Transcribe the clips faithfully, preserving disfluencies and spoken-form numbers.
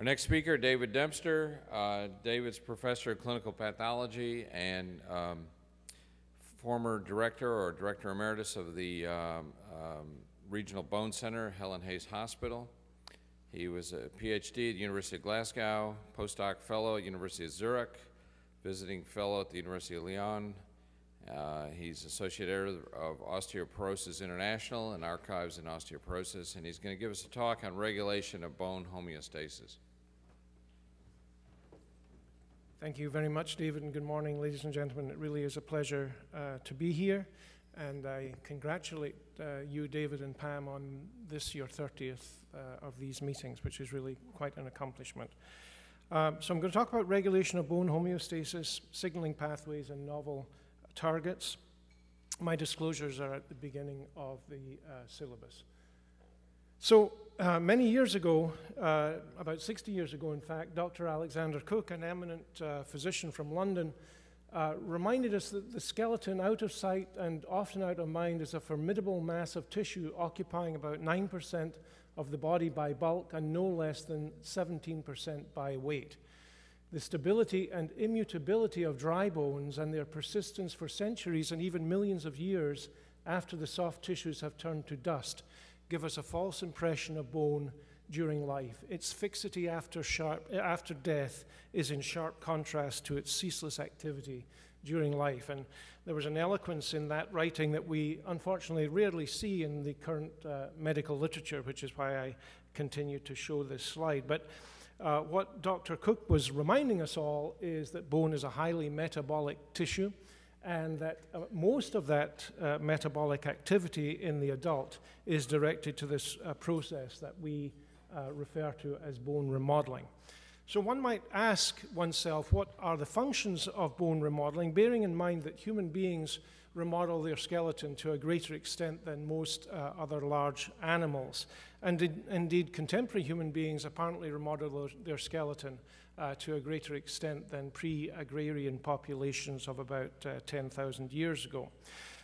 Our next speaker, David Dempster. Uh, David's professor of clinical pathology and um, former director or director emeritus of the um, um, Regional Bone Center, Helen Hayes Hospital. He was a PhD at the University of Glasgow, postdoc fellow at the University of Zurich, visiting fellow at the University of Lyon. Uh, he's associate editor of Osteoporosis International and Archives in Osteoporosis, and he's going to give us a talk on regulation of bone homeostasis. Thank you very much, David, and good morning, ladies and gentlemen. It really is a pleasure uh, to be here, and I congratulate uh, you, David and Pam, on this, your thirtieth uh, of these meetings, which is really quite an accomplishment. Uh, so I'm going to talk about regulation of bone homeostasis, signaling pathways, and novel targets. My disclosures are at the beginning of the uh, syllabus. So uh, many years ago, uh, about sixty years ago in fact, Doctor Alexander Cook, an eminent uh, physician from London, uh, reminded us that the skeleton, out of sight and often out of mind, is a formidable mass of tissue occupying about nine percent of the body by bulk and no less than seventeen percent by weight. The stability and immutability of dry bones and their persistence for centuries and even millions of years after the soft tissues have turned to dust give us a false impression of bone during life. Its fixity after, sharp, after death is in sharp contrast to its ceaseless activity during life. And there was an eloquence in that writing that we unfortunately rarely see in the current uh, medical literature, which is why I continue to show this slide. But Uh, what Doctor Cook was reminding us all is that bone is a highly metabolic tissue, and that uh, most of that uh, metabolic activity in the adult is directed to this uh, process that we uh, refer to as bone remodeling. So one might ask oneself, what are the functions of bone remodeling, bearing in mind that human beings remodel their skeleton to a greater extent than most uh, other large animals. And in, indeed, contemporary human beings apparently remodel their skeleton uh, to a greater extent than pre-agrarian populations of about uh, ten thousand years ago.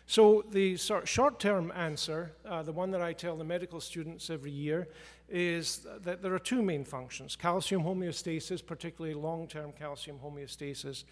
So the sort of short-term answer, uh, the one that I tell the medical students every year, is that there are two main functions: calcium homeostasis, particularly long-term calcium homeostasis,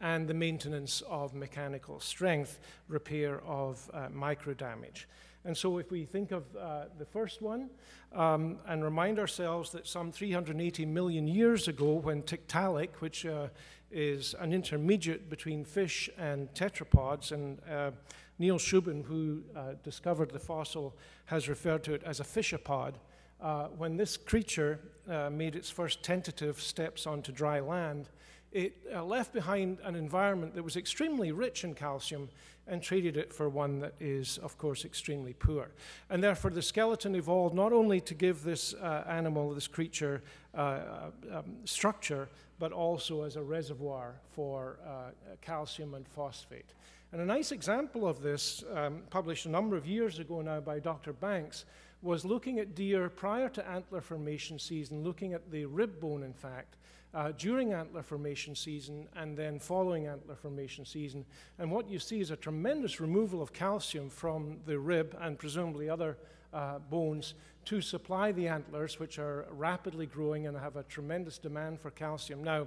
and the maintenance of mechanical strength, repair of uh, microdamage. And so if we think of uh, the first one um, and remind ourselves that some three hundred eighty million years ago, when Tiktaalik, which uh, is an intermediate between fish and tetrapods, and uh, Neil Shubin, who uh, discovered the fossil, has referred to it as a fishapod, uh, when this creature uh, made its first tentative steps onto dry land, it uh, left behind an environment that was extremely rich in calcium and traded it for one that is, of course, extremely poor. And therefore, the skeleton evolved not only to give this uh, animal, this creature, uh, um, structure, but also as a reservoir for uh, calcium and phosphate. And a nice example of this, um, published a number of years ago now by Doctor Banks, was looking at deer prior to antler formation season, looking at the rib bone, in fact, Uh, during antler formation season and then following antler formation season. And what you see is a tremendous removal of calcium from the rib and presumably other uh, bones to supply the antlers, which are rapidly growing and have a tremendous demand for calcium. Now,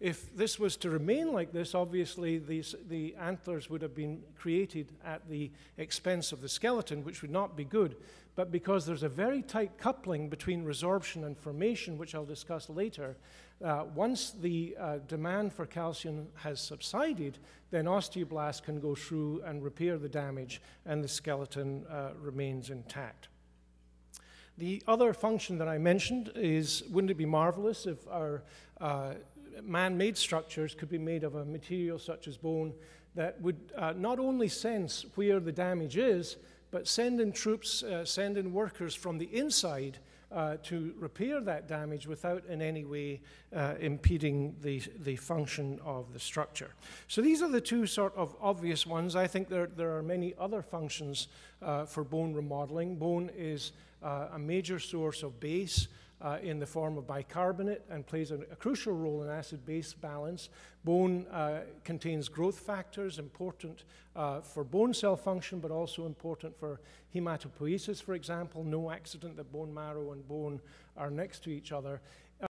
if this was to remain like this, obviously these, the antlers would have been created at the expense of the skeleton, which would not be good. But because there's a very tight coupling between resorption and formation, which I'll discuss later, Uh, once the uh, demand for calcium has subsided, then osteoblasts can go through and repair the damage, and the skeleton uh, remains intact. The other function that I mentioned is, wouldn't it be marvelous if our uh, man-made structures could be made of a material such as bone that would uh, not only sense where the damage is, but send in troops, uh, send in workers from the inside Uh, to repair that damage without in any way uh, impeding the, the function of the structure. So these are the two sort of obvious ones. I think there, there are many other functions uh, for bone remodeling. Bone is uh, a major source of base uh, in the form of bicarbonate and plays a, a crucial role in acid-base balance. Bone uh, contains growth factors important uh, for bone cell function, but also important for hematopoiesis, for example. No accident that bone marrow and bone are next to each other.